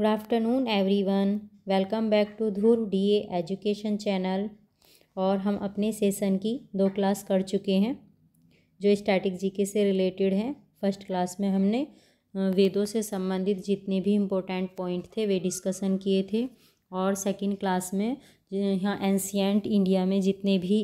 Good afternoon everyone, welcome back to Dhruv DA education channel. और हम अपने सेशन की 2 क्लास कर चुके हैं जो स्टैटिक जीके से रिलेटेड हैं। फर्स्ट क्लास में हमने वेदों से संबंधित जितने भी इम्पोर्टेंट पॉइंट थे वे डिस्कशन किए थे। और सेकंड क्लास में यहाँ एंशिएंट इंडिया में जितने भी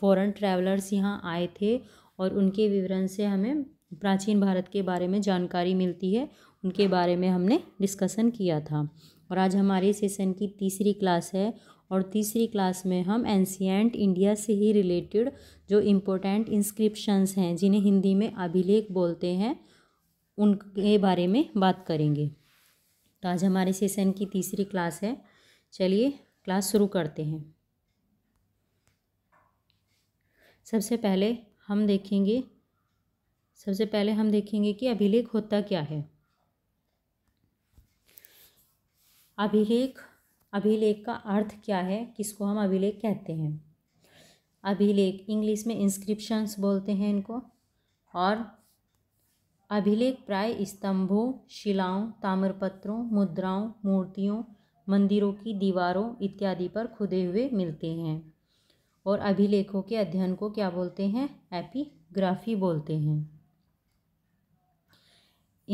फॉरेन ट्रैवलर्स यहाँ आए थे और उनके विवरण से हमें प्राचीन भारत के बारे में जानकारी मिलती है, उनके बारे में हमने डिस्कशन किया था। और आज हमारे सेशन की तीसरी क्लास है और तीसरी क्लास में हम एंशिएंट इंडिया से ही रिलेटेड जो इम्पोर्टेंट इंस्क्रिप्शंस हैं, जिन्हें हिंदी में अभिलेख बोलते हैं, उनके बारे में बात करेंगे। तो आज हमारे सेशन की तीसरी क्लास है, चलिए क्लास शुरू करते हैं। सबसे पहले हम देखेंगे कि अभिलेख होता क्या है। अभिलेख का अर्थ क्या है, किसको हम अभिलेख कहते हैं। अभिलेख इंग्लिश में इंस्क्रिप्शंस बोलते हैं इनको। और अभिलेख प्राय स्तंभों, शिलाओं, ताम्रपत्रों, मुद्राओं, मूर्तियों, मंदिरों की दीवारों इत्यादि पर खुदे हुए मिलते हैं। और अभिलेखों के अध्ययन को क्या बोलते हैं, एपिग्राफी बोलते हैं।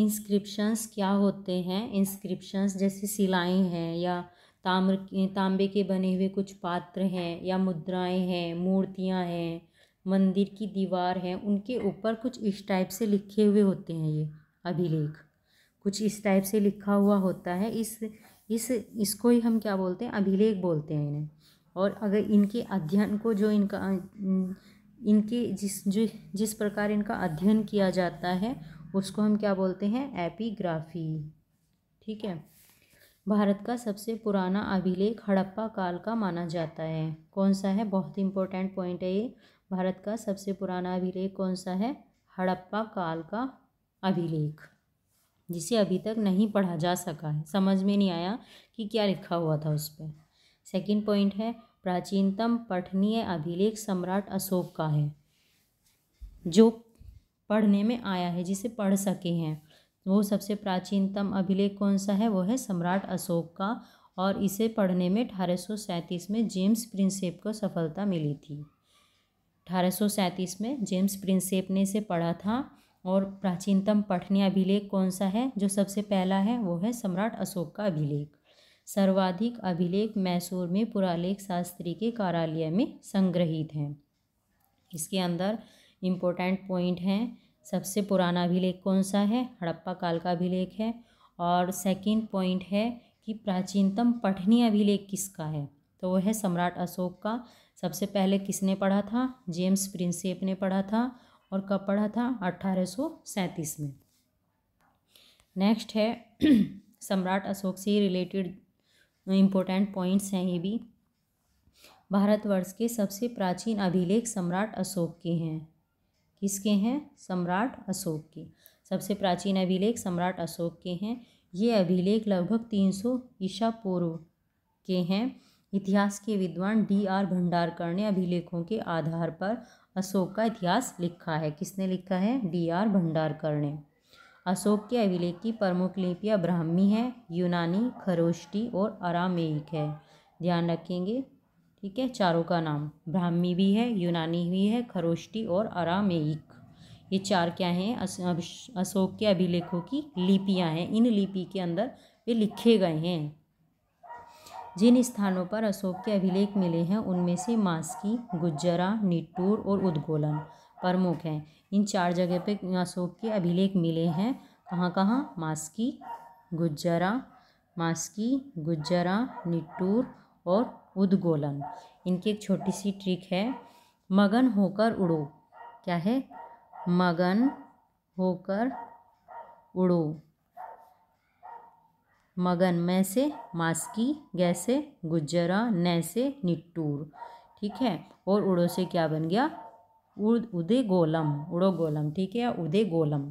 इंस्क्रिप्शंस क्या होते हैं। इंस्क्रिप्शंस जैसे सिलाएँ हैं या तांबे के बने हुए कुछ पात्र हैं या मुद्राएं हैं, मूर्तियां हैं, मंदिर की दीवार हैं, उनके ऊपर कुछ इस टाइप से लिखे हुए होते हैं। ये अभिलेख कुछ इस टाइप से लिखा हुआ होता है। इसको ही हम क्या बोलते हैं, अभिलेख बोलते हैं इन्हें। और अगर इनके अध्ययन को जो जिस प्रकार इनका अध्ययन किया जाता है उसको हम क्या बोलते हैं, एपिग्राफी। ठीक है। भारत का सबसे पुराना अभिलेख हड़प्पा काल का माना जाता है। कौन सा है, बहुत इंपॉर्टेंट पॉइंट है ये। भारत का सबसे पुराना अभिलेख कौन सा है, हड़प्पा काल का अभिलेख, जिसे अभी तक नहीं पढ़ा जा सका है, समझ में नहीं आया कि क्या लिखा हुआ था उस पर। सेकेंड पॉइंट है, प्राचीनतम पठनीय अभिलेख सम्राट अशोक का है, जो पढ़ने में आया है, जिसे पढ़ सके हैं। वो सबसे प्राचीनतम अभिलेख कौन सा है, वो है सम्राट अशोक का। और इसे पढ़ने में 1837 में जेम्स प्रिंसेप को सफलता मिली थी। 1837 में जेम्स प्रिंसेप ने इसे पढ़ा था। और प्राचीनतम पठनीय अभिलेख कौन सा है, जो सबसे पहला है, वो है सम्राट अशोक का अभिलेख। सर्वाधिक अभिलेख मैसूर में पुरालेख शास्त्री के कार्यालय में संग्रहित हैं। इसके अंदर इम्पोर्टेंट पॉइंट हैं, सबसे पुराना अभिलेख कौन सा है, हड़प्पा काल का अभिलेख है। और सेकंड पॉइंट है कि प्राचीनतम पठनीय अभिलेख किसका है, तो वह है सम्राट अशोक का। सबसे पहले किसने पढ़ा था, जेम्स प्रिंसेप ने पढ़ा था। और कब पढ़ा था, 1837 में। नेक्स्ट है सम्राट अशोक से रिलेटेड इम्पोर्टेंट पॉइंट्स हैं ये भी। भारतवर्ष के सबसे प्राचीन अभिलेख सम्राट अशोक के हैं। किसके हैं, सम्राट अशोक के। सबसे प्राचीन अभिलेख सम्राट अशोक के हैं। ये अभिलेख लगभग 300 ईसा पूर्व के हैं। इतिहास के विद्वान DR भंडारकर ने अभिलेखों के आधार पर अशोक का इतिहास लिखा है। किसने लिखा है, DR भंडारकर ने। अशोक के अभिलेख की प्रमुख लिपियाँ ब्राह्मी है, यूनानी, खरोष्टी और अरामेयिक है, ध्यान रखेंगे। ठीक है, चारों का नाम, ब्राह्मी भी है, यूनानी भी है, खरोष्टी और अरामेयिक, ये चार क्या हैं, अशोक के अभिलेखों की लिपियां हैं। इन लिपि के अंदर वे लिखे गए हैं। जिन स्थानों पर अशोक के अभिलेख मिले हैं उनमें से मास्की, गुज्जरा, निट्टूर और उद्गोलन प्रमुख हैं। इन चार जगह पे अशोक के अभिलेख मिले हैं। कहाँ, मास्की गुज्जरा, निट्टूर और उद्गोलन। इनकी एक छोटी सी ट्रिक है, मगन होकर उड़ो। क्या है, मगन होकर उड़ो। मगन में से मास्की, गैसे गुज्जरा, न से निट्टूर, ठीक है। और उड़ो से क्या बन गया, उड़ो गोलम, ठीक है, उदे गोलम।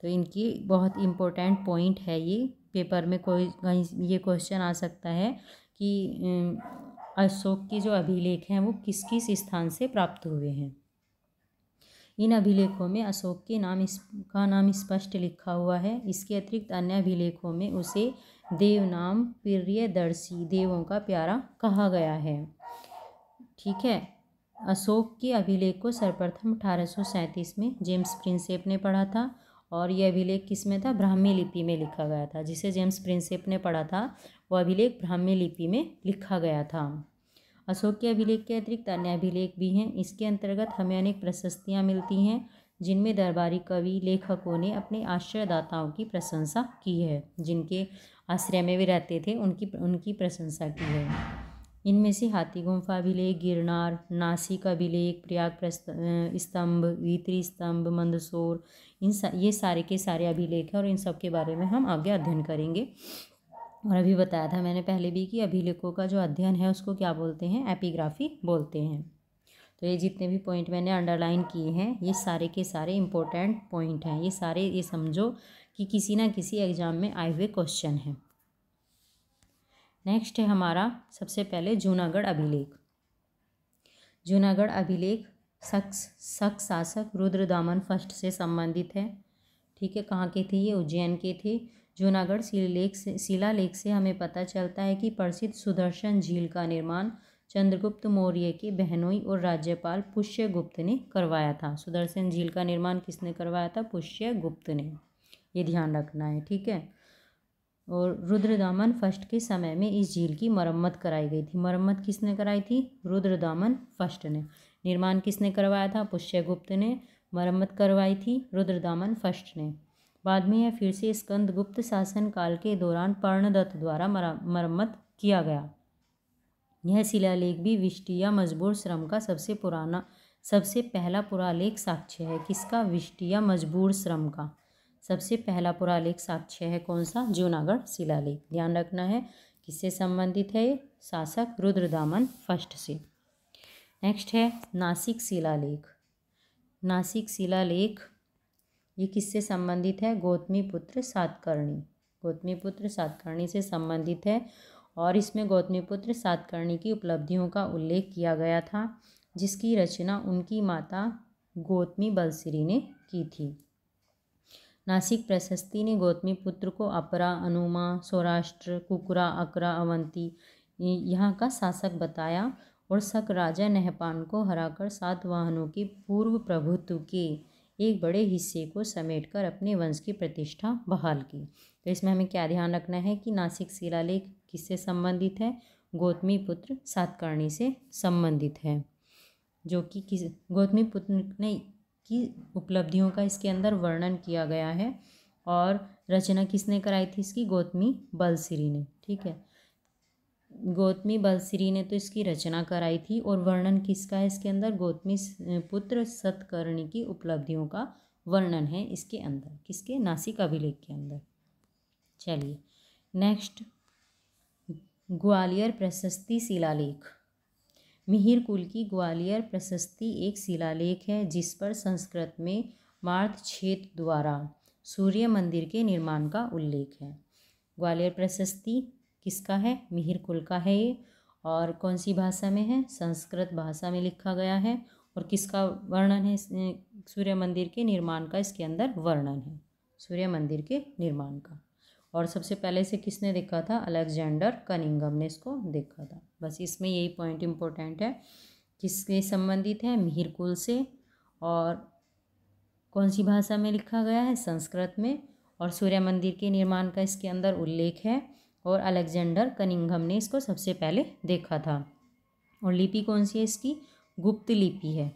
तो इनकी बहुत इम्पोर्टेंट पॉइंट है ये। पेपर में कहीं ये क्वेश्चन आ सकता है कि अशोक के जो अभिलेख हैं वो किस किस स्थान से प्राप्त हुए हैं। इन अभिलेखों में अशोक के नाम स्पष्ट लिखा हुआ है। इसके अतिरिक्त अन्य अभिलेखों में उसे देवनाम प्रियदर्शी, देवों का प्यारा कहा गया है। ठीक है, अशोक के अभिलेख को सर्वप्रथम 1837 में जेम्स प्रिंसेप ने पढ़ा था और यह अभिलेख किस में था? ब्राह्मी लिपि में लिखा गया था। जिसे जेम्स प्रिंसेप ने पढ़ा था वह अभिलेख ब्राह्मी लिपि में लिखा गया था। अशोक के अभिलेख के अतिरिक्त अन्य अभिलेख भी हैं। इसके अंतर्गत हमें अनेक प्रशस्तियाँ मिलती हैं जिनमें दरबारी कवि लेखकों ने अपने आश्रयदाताओं की प्रशंसा की है, जिनके आश्रय में भी रहते थे उनकी प्रशंसा की है। इनमें से हाथी गुम्फा अभिलेख, गिरनार, नासिक अभिलेख, प्रयाग स्तंभ, वीतरी स्तंभ, मंदसौर, ये सारे के सारे अभिलेख हैं और इन सब के बारे में हम आगे अध्ययन करेंगे। और अभी बताया था मैंने पहले भी कि अभिलेखों का जो अध्ययन है उसको क्या बोलते हैं? एपिग्राफी बोलते हैं। तो ये जितने भी पॉइंट मैंने अंडरलाइन किए हैं ये सारे के सारे इम्पोर्टेंट पॉइंट हैं। ये सारे, ये समझो कि किसी ना किसी एग्जाम में आए हुए क्वेश्चन हैं। नेक्स्ट है हमारा सबसे पहले जूनागढ़ अभिलेख। जूनागढ़ अभिलेख शक शासक रुद्रदामन फर्स्ट से संबंधित है। ठीक है, कहाँ के थे ये? उज्जैन के थे। जूनागढ़ शिलालेख से हमें पता चलता है कि प्रसिद्ध सुदर्शन झील का निर्माण चंद्रगुप्त मौर्य के बहनोई और राज्यपाल पुष्यगुप्त ने करवाया था। सुदर्शन झील का निर्माण किसने करवाया था? पुष्यगुप्त ने, ये ध्यान रखना है। ठीक है, और रुद्रदामन फर्स्ट के समय में इस झील की मरम्मत कराई गई थी। मरम्मत किसने कराई थी? रुद्रदामन फर्स्ट ने। निर्माण किसने करवाया था? पुष्यगुप्त ने। मरम्मत करवाई थी रुद्रदामन फर्स्ट ने। बाद में यह फिर से स्कंदगुप्त शासन काल के दौरान पर्णदत्त द्वारा मरम्मत किया गया। यह शिलालेख भी विष्टिया मजबूर श्रम का सबसे पहला पुरालेख साक्ष्य है। किसका? विष्टिया मजबूर श्रम का सबसे पहला पुरालेख साक्ष्य है। कौन सा? जूनागढ़ शिलालेख। ध्यान रखना है किससे संबंधित है? शासक रुद्रदामन फर्स्ट से। नेक्स्ट है नासिक शिलालेख। नासिक शिलालेख ये किससे संबंधित है? गौतमीपुत्र सातकर्णी। गौतमीपुत्र सातकर्णी से संबंधित है और इसमें गौतमीपुत्र सातकर्णी की उपलब्धियों का उल्लेख किया गया था, जिसकी रचना उनकी माता गौतमी बलश्री ने की थी। नासिक प्रशस्ति ने गौतमीपुत्र को अपरा, अनुमा, सौराष्ट्र, कुकरा, अकरा, अवंती यहाँ का शासक बताया और शक राजा नहपान को हराकर सातवाहनों के पूर्व प्रभुत्व के एक बड़े हिस्से को समेटकर अपने वंश की प्रतिष्ठा बहाल की। तो इसमें हमें क्या ध्यान रखना है कि नासिक शिलालेख किससे संबंधित है? गौतमीपुत्र सातकर्णी से संबंधित है, जो कि किस गौतमीपुत्र ने की उपलब्धियों का इसके अंदर वर्णन किया गया है और रचना किसने कराई थी इसकी? गौतमी बलश्री ने। ठीक है, गौतमी बलश्री ने तो इसकी रचना कराई थी और वर्णन किसका है इसके अंदर? गौतमी पुत्र सतकर्णी की उपलब्धियों का वर्णन है इसके अंदर। किसके? नासिक अभिलेख के अंदर। चलिए नेक्स्ट, ग्वालियर प्रशस्ति शिलालेख। मिहिरकुल की ग्वालियर प्रशस्ति एक शिलालेख है जिस पर संस्कृत में मार्थक्षेत्र द्वारा सूर्य मंदिर के निर्माण का उल्लेख है। ग्वालियर प्रशस्ति किसका है? मिहिरकुल का है ये। और कौन सी भाषा में है? संस्कृत भाषा में लिखा गया है और किसका वर्णन है? सूर्य मंदिर के निर्माण का इसके अंदर वर्णन है, सूर्य मंदिर के निर्माण का। और सबसे पहले से किसने देखा था? अलेक्जेंडर कनिंघम ने इसको देखा था। बस इसमें यही पॉइंट इम्पोर्टेंट है। किससे संबंधित है? मिहिरकुल से। और कौन सी भाषा में लिखा गया है? संस्कृत में। और सूर्य मंदिर के निर्माण का इसके अंदर उल्लेख है और अलेक्जेंडर कनिंघम ने इसको सबसे पहले देखा था। और लिपि कौन सी है इसकी? गुप्त लिपि है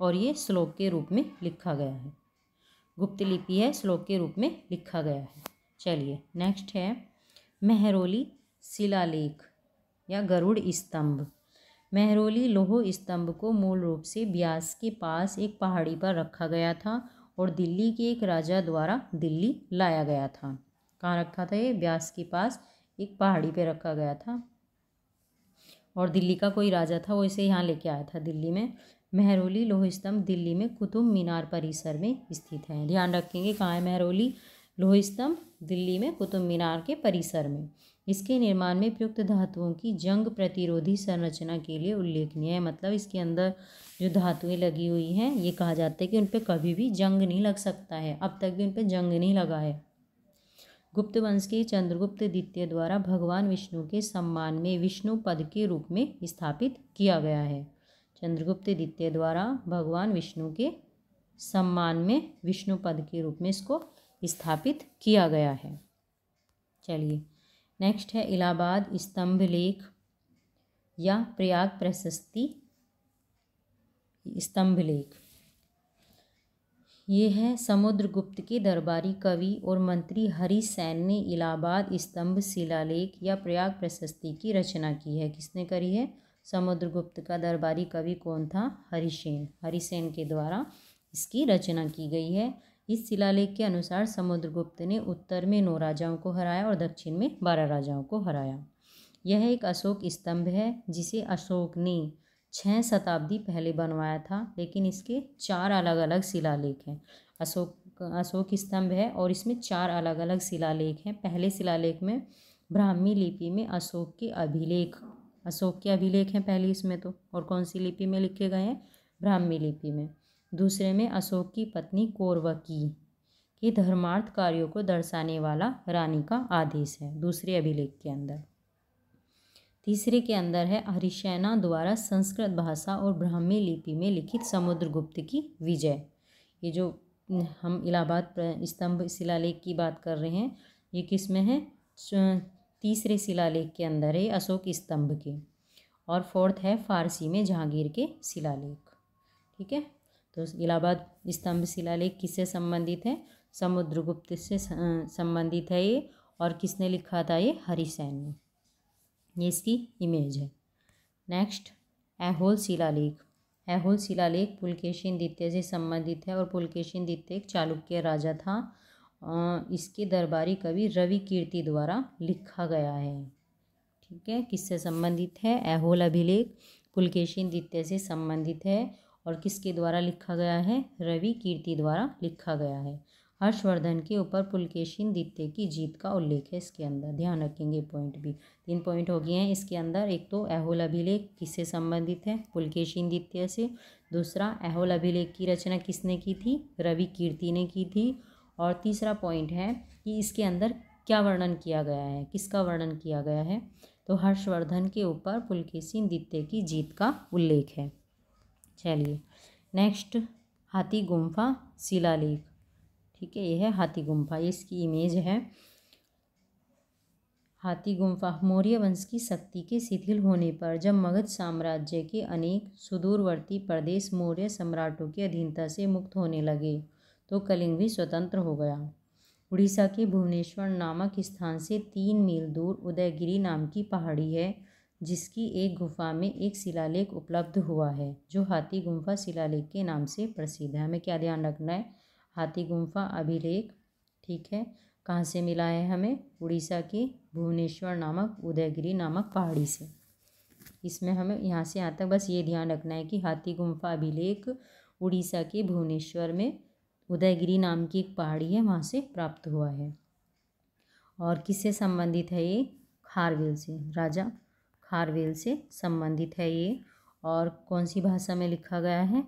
और ये श्लोक के रूप में लिखा गया है। गुप्त लिपि है, श्लोक के रूप में लिखा गया है। चलिए नेक्स्ट है महरौली शिलालेख या गरुड़ स्तंभ। महरौली लोह स्तंभ को मूल रूप से ब्यास के पास एक पहाड़ी पर रखा गया था और दिल्ली के एक राजा द्वारा दिल्ली लाया गया था। कहाँ रखा था ये? ब्यास के पास एक पहाड़ी पर रखा गया था और दिल्ली का कोई राजा था वो इसे यहाँ लेके आया था दिल्ली में। महरौली लोह स्तंभ दिल्ली में कुतुब मीनार परिसर में स्थित है। ध्यान रखेंगे कहाँ है महरौली लोह स्तंभ? दिल्ली में कुतुब मीनार के परिसर में। इसके निर्माण में प्रयुक्त धातुओं की जंग प्रतिरोधी संरचना के लिए उल्लेखनीय है। मतलब इसके अंदर जो धातुएं लगी हुई हैं ये कहा जाता है कि उन पर कभी भी जंग नहीं लग सकता है, अब तक भी उन पर जंग नहीं लगा है। गुप्त वंश के चंद्रगुप्त द्वितीय द्वारा भगवान विष्णु के सम्मान में विष्णु पद के रूप में स्थापित किया गया है। चंद्रगुप्त द्वितीय द्वारा भगवान विष्णु के सम्मान में विष्णु पद के रूप में इसको स्थापित किया गया है। चलिए नेक्स्ट है इलाहाबाद स्तंभ लेख या प्रयाग प्रशस्ति स्तंभ लेख। ये है समुद्रगुप्त के दरबारी कवि और मंत्री हरिसेन ने इलाहाबाद स्तंभ शिलालेख या प्रयाग प्रशस्ति की रचना की है। किसने करी है? समुद्रगुप्त का दरबारी कवि कौन था? हरिसेन के द्वारा इसकी रचना की गई है। इस शिलालेख के अनुसार समुद्रगुप्त ने उत्तर में 9 राजाओं को हराया और दक्षिण में 12 राजाओं को हराया। यह एक अशोक स्तंभ है जिसे अशोक ने 6 शताब्दी पहले बनवाया था, लेकिन इसके 4 अलग अलग शिलालेख हैं। अशोक स्तंभ है और इसमें 4 अलग अलग शिलालेख हैं। पहले शिलालेख में ब्राह्मी लिपि में अशोक के अभिलेख हैं पहले इसमें तो, और कौन सी लिपि में लिखे गए हैं? ब्राह्मी लिपि में। दूसरे में अशोक की पत्नी कोरवकी के धर्मार्थ कार्यों को दर्शाने वाला रानी का आदेश है दूसरे अभिलेख के अंदर। तीसरे के अंदर है हरिसेना द्वारा संस्कृत भाषा और ब्राह्मी लिपि में लिखित समुद्रगुप्त की विजय। ये जो हम इलाहाबाद स्तंभ शिलालेख की बात कर रहे हैं ये किस में है? तीसरे शिलालेख के अंदर है, अशोक स्तंभ के। और फोर्थ है फारसी में जहांगीर के शिलालेख। ठीक है, तो इलाहाबाद स्तंभ शिलालेख किससे संबंधित है? समुद्रगुप्त से संबंधित है ये, और किसने लिखा था ये? हरिसेन ने। ये इसकी इमेज है। नेक्स्ट ऐहोल शिलालेख। ऐहोल शिलालेख पुलकेशिन द्वितीय से संबंधित है और पुलकेशिन द्वितीय एक चालुक्य राजा था। इसके दरबारी कवि रवि कीर्ति द्वारा लिखा गया है। ठीक है, किससे संबंधित है? ऐहोल अभिलेख पुलकेशिन द्वितीय से संबंधित है और किसके द्वारा लिखा गया है? रवि कीर्ति द्वारा लिखा गया है। हर्षवर्धन के ऊपर पुलकेशिन द्वितीय की जीत का उल्लेख है इसके अंदर, ध्यान रखेंगे। पॉइंट भी 3 पॉइंट हो गए हैं इसके अंदर। एक तो ऐहोल अभिलेख किससे संबंधित है? पुलकेशिन द्वितीय से। दूसरा, ऐहोल अभिलेख की रचना किसने की थी? रवि कीर्ति ने की थी। और तीसरा पॉइंट है कि इसके अंदर क्या वर्णन किया गया है, किसका वर्णन किया गया है? तो हर्षवर्धन के ऊपर पुलकेशिन द्वितीय की जीत का उल्लेख है। चलिए नेक्स्ट हाथी गुम्फा शिलालेख। ठीक है, यह है हाथी गुम्फा, इसकी इमेज है। हाथी गुम्फा मौर्य वंश की शक्ति के शिथिल होने पर, जब मगध साम्राज्य के अनेक सुदूरवर्ती प्रदेश मौर्य सम्राटों की अधीनता से मुक्त होने लगे, तो कलिंग भी स्वतंत्र हो गया। उड़ीसा के भुवनेश्वर नामक स्थान से 3 मील दूर उदयगिरी नाम की पहाड़ी है, जिसकी एक गुफा में एक शिलालेख उपलब्ध हुआ है जो हाथी गुम्फा शिलालेख के नाम से प्रसिद्ध है। हमें क्या ध्यान रखना है? हाथी गुम्फा अभिलेख, ठीक है, कहाँ से मिला है हमें? उड़ीसा के भुवनेश्वर नामक उदयगिरी नामक पहाड़ी से। इसमें हमें यहाँ से यहाँ तक बस ये ध्यान रखना है कि हाथी गुम्फा अभिलेख उड़ीसा के भुवनेश्वर में उदयगिरी नाम की एक पहाड़ी है वहाँ से प्राप्त हुआ है। और किससे संबंधित है ये? खारवेल से, राजा खारवेल से संबंधित है ये। और कौन सी भाषा में लिखा गया है?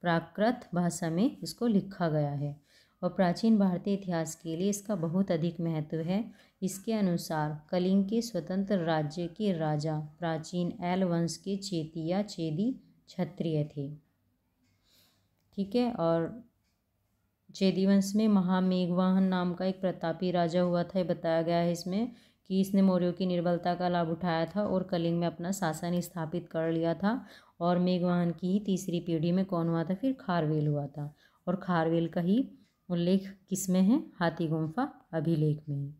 प्राकृत भाषा में इसको लिखा गया है। और प्राचीन भारतीय इतिहास के लिए इसका बहुत अधिक महत्व है। इसके अनुसार कलिंग के स्वतंत्र राज्य के राजा प्राचीन ऐल वंश के चेती या चेदी क्षत्रिय थे। ठीक है, और चेदी वंश में महामेघवाहन नाम का एक प्रतापी राजा हुआ था। बताया गया है इसमें कि इसने मौर्यों की निर्बलता का लाभ उठाया था और कलिंग में अपना शासन स्थापित कर लिया था। और मेघवाहन की ही तीसरी पीढ़ी में कौन हुआ था? फिर खारवेल हुआ था। और खारवेल का ही उल्लेख किस में है? हाथी गुम्फा अभिलेख में।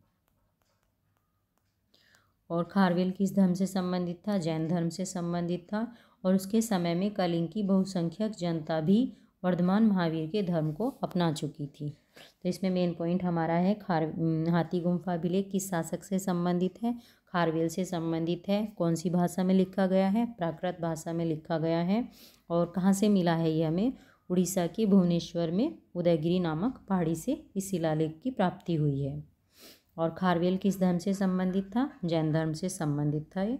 और खारवेल किस धर्म से संबंधित था? जैन धर्म से संबंधित था। और उसके समय में कलिंग की बहुसंख्यक जनता भी वर्धमान महावीर के धर्म को अपना चुकी थी। तो इसमें मेन पॉइंट हमारा है हाथी गुम्फा अभिलेख किस शासक से संबंधित है? खारवेल से संबंधित है। कौन सी भाषा में लिखा गया है? प्राकृत भाषा में लिखा गया है। और कहाँ से मिला है ये हमें? उड़ीसा के भुवनेश्वर में उदयगिरी नामक पहाड़ी से इस शिलालेख की प्राप्ति हुई है। और खारवेल किस धर्म से संबंधित था? जैन धर्म से संबंधित था ये।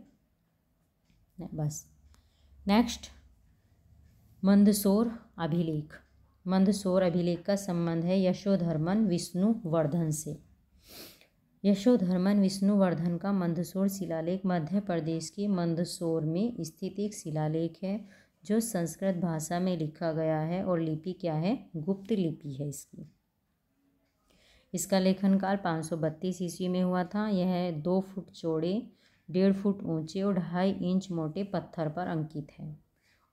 बस नेक्स्ट मंदसौर अभिलेख। मंदसौर अभिलेख का संबंध है यशोधर्मन विष्णुवर्धन से। यशोधर्मन विष्णुवर्धन का मंदसौर शिलालेख मध्य प्रदेश के मंदसौर में स्थित एक शिलालेख है जो संस्कृत भाषा में लिखा गया है और लिपि क्या है? गुप्त लिपि है इसकी। इसका लेखन काल 532 ईस्वी में हुआ था। यह 2 फुट चौड़े, 1.5 फुट ऊंचे और 2.5 इंच मोटे पत्थर पर अंकित है।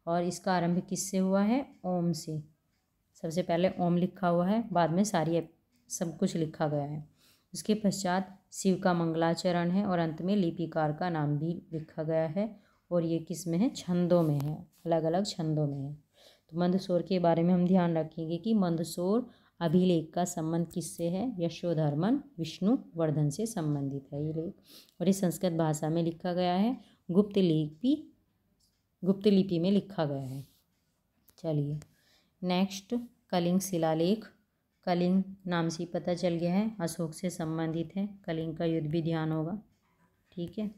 और इसका आरंभ किससे हुआ है? ओम से। सबसे पहले ओम लिखा हुआ है, बाद में सब कुछ लिखा गया है। उसके पश्चात शिव का मंगलाचरण है और अंत में लिपिकार का नाम भी लिखा गया है। और ये किस में है? छंदों में है, अलग अलग छंदों में है। तो मंदसौर के बारे में हम ध्यान रखेंगे कि मंदसौर अभिलेख का संबंध किससे है? यशोधर्मन विष्णुवर्धन से संबंधित है ये लेख। और ये संस्कृत भाषा में लिखा गया है, गुप्त लिपि में लिखा गया है। चलिए नेक्स्ट कलिंग शिलालेख। कलिंग नाम से पता चल गया है अशोक से संबंधित है। कलिंग का युद्ध भी ध्यान होगा, ठीक है,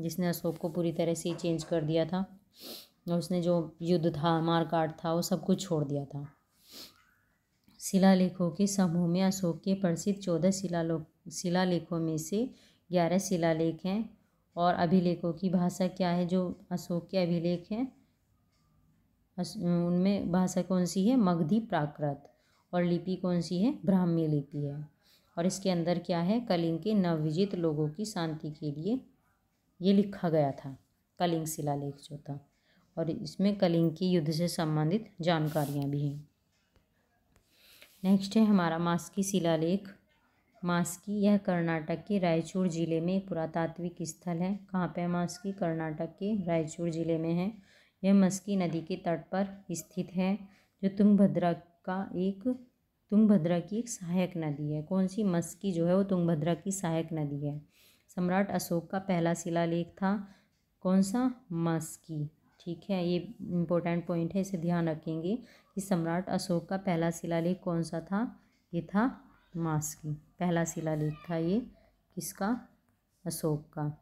जिसने अशोक को पूरी तरह से चेंज कर दिया था और उसने जो युद्ध था, मारकाट था, वो सब कुछ छोड़ दिया था। शिलालेखों के समूह में अशोक के प्रसिद्ध 14 शिलालेखों में से 11 शिलालेख हैं। और अभिलेखों की भाषा क्या है? जो अशोक के अभिलेख हैं उनमें भाषा कौन सी है? मगधी प्राकृत। और लिपि कौन सी है? ब्राह्मी लिपि है। और इसके अंदर क्या है? कलिंग के नवविजित लोगों की शांति के लिए ये लिखा गया था, कलिंग शिलालेख जो था। और इसमें कलिंग की युद्ध से संबंधित जानकारियाँ भी हैं। नेक्स्ट है हमारा मास्की शिलालेख। मास्की यह कर्नाटक के रायचूर ज़िले में एक पुरातात्विक स्थल है। कहाँ पे है मास्की? कर्नाटक के रायचूर ज़िले में है। यह मास्की नदी के तट पर स्थित है जो तुंगभद्रा की एक सहायक नदी है। कौन सी? मास्की जो है वो तुंगभद्रा की सहायक नदी है। सम्राट अशोक का पहला शिलालेख था कौन सा? मास्की। ठीक है, ये इम्पोर्टेंट पॉइंट है, इसे ध्यान रखेंगे कि सम्राट अशोक का पहला शिलालेख कौन सा था? ये था मास्की। पहला शिलालेख था ये किसका? अशोक का।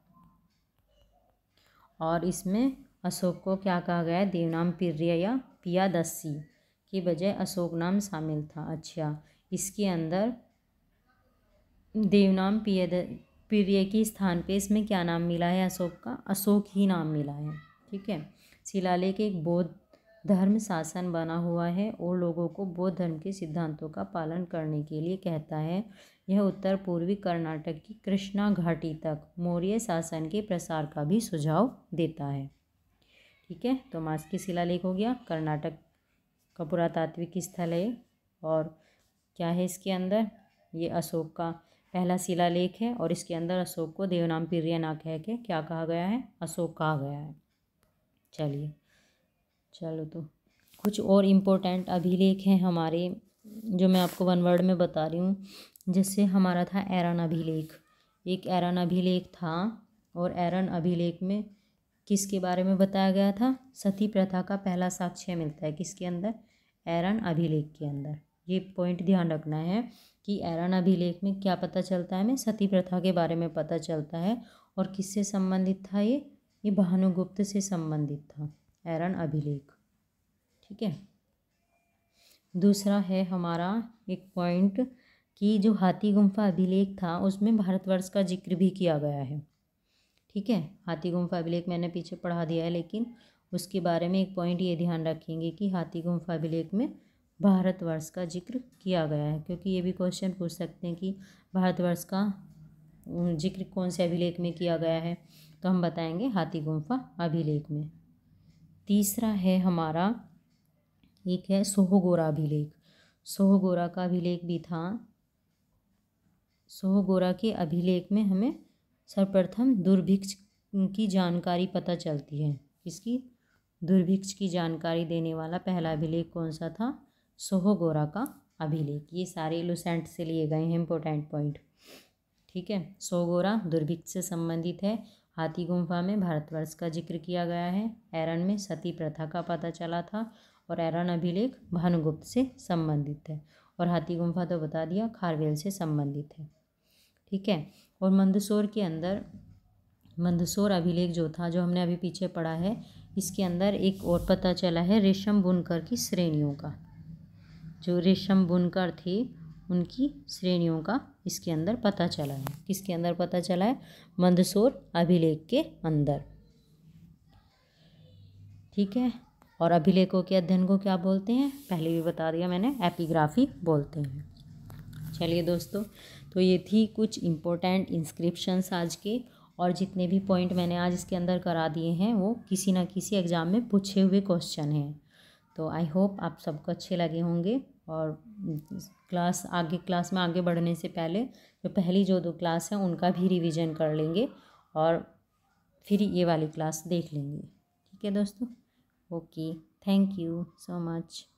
और इसमें अशोक को क्या कहा गया है? देवनाम पिर्य या पियादसी के बजाय अशोक नाम शामिल था। अच्छा, इसके अंदर देवनाम पिर्य के स्थान पे इसमें क्या नाम मिला है अशोक का? अशोक ही नाम मिला है। ठीक है, शिलालेख एक बौद्ध धर्म शासन बना हुआ है और लोगों को बौद्ध धर्म के सिद्धांतों का पालन करने के लिए कहता है। यह उत्तर पूर्वी कर्नाटक की कृष्णा घाटी तक मौर्य शासन के प्रसार का भी सुझाव देता है। ठीक है, तो मास्की शिलालेख हो गया, कर्नाटक का पुरातात्विक स्थल है। और क्या है इसके अंदर? ये अशोक का पहला शिलालेख है और इसके अंदर अशोक को देवनाम पिर्य ना कह के क्या कहा गया है? अशोक कहा गया है। चलिए, चलो तो कुछ और इम्पोर्टेंट अभिलेख हैं हमारे जो मैं आपको 1 वर्ड में बता रही हूँ। जैसे हमारा था एरन अभिलेख। एक एरन अभिलेख था और एरन अभिलेख में किसके बारे में बताया गया था? सती प्रथा का पहला साक्ष्य मिलता है किसके अंदर? एरन अभिलेख के अंदर। ये पॉइंट ध्यान रखना है कि एरन अभिलेख में क्या पता चलता है? हमें सती प्रथा के बारे में पता चलता है। और किससे संबंधित था ये? ये भानुगुप्त से संबंधित था एरन अभिलेख। ठीक है, दूसरा है हमारा एक पॉइंट कि जो हाथी गुम्फा अभिलेख था उसमें भारतवर्ष का जिक्र भी किया गया है। ठीक है, हाथी गुम्फा अभिलेख मैंने पीछे पढ़ा दिया है, लेकिन उसके बारे में एक पॉइंट ये ध्यान रखेंगे कि हाथी गुम्फा अभिलेख में भारतवर्ष का जिक्र किया गया है, क्योंकि ये भी क्वेश्चन पूछ सकते हैं कि भारतवर्ष का जिक्र कौन से अभिलेख में किया गया है, तो हम बताएंगे हाथी गुम्फा अभिलेख में। तीसरा है हमारा एक है सोहगोरा अभिलेख। सोहगोरा का अभिलेख भी था। सोहगोरा के अभिलेख में हमें सर्वप्रथम दुर्भिक्ष की जानकारी पता चलती है। इसकी दुर्भिक्ष की जानकारी देने वाला पहला अभिलेख कौन सा था? सोहगोरा का अभिलेख। ये सारे लुसेंट से लिए गए हैं इम्पोर्टेंट पॉइंट। ठीक है, सोहगोरा दुर्भिक्ष से संबंधित है। हाथी गुम्फा में भारतवर्ष का जिक्र किया गया है। एरन में सती प्रथा का पता चला था। और एरन अभिलेख भानुगुप्त से संबंधित है। और हाथी गुम्फा तो बता दिया, खारवेल से संबंधित है। ठीक है। और मंदसौर के अंदर मंदसौर अभिलेख जो था, जो हमने अभी पीछे पढ़ा है, इसके अंदर एक और पता चला है रेशम बुनकर की श्रेणियों का, जो रेशम बुनकर थी उनकी श्रेणियों का इसके अंदर पता चला है। किसके अंदर पता चला है? मंदसौर अभिलेख के अंदर, ठीक है। और अभिलेखों के अध्ययन को क्या बोलते हैं? पहले भी बता दिया मैंने, एपिग्राफी बोलते हैं। चलिए दोस्तों, तो ये थी कुछ इम्पोर्टेंट इंस्क्रिप्शंस आज के, और जितने भी पॉइंट मैंने आज इसके अंदर करा दिए हैं वो किसी ना किसी एग्ज़ाम में पूछे हुए क्वेश्चन हैं। तो आई होप आप सबको अच्छे लगे होंगे। और क्लास में आगे बढ़ने से पहले जो पहली जो 2 क्लास हैं उनका भी रिवीजन कर लेंगे और फिर ये वाली क्लास देख लेंगे, ठीक है दोस्तों। Okay, thank you so much.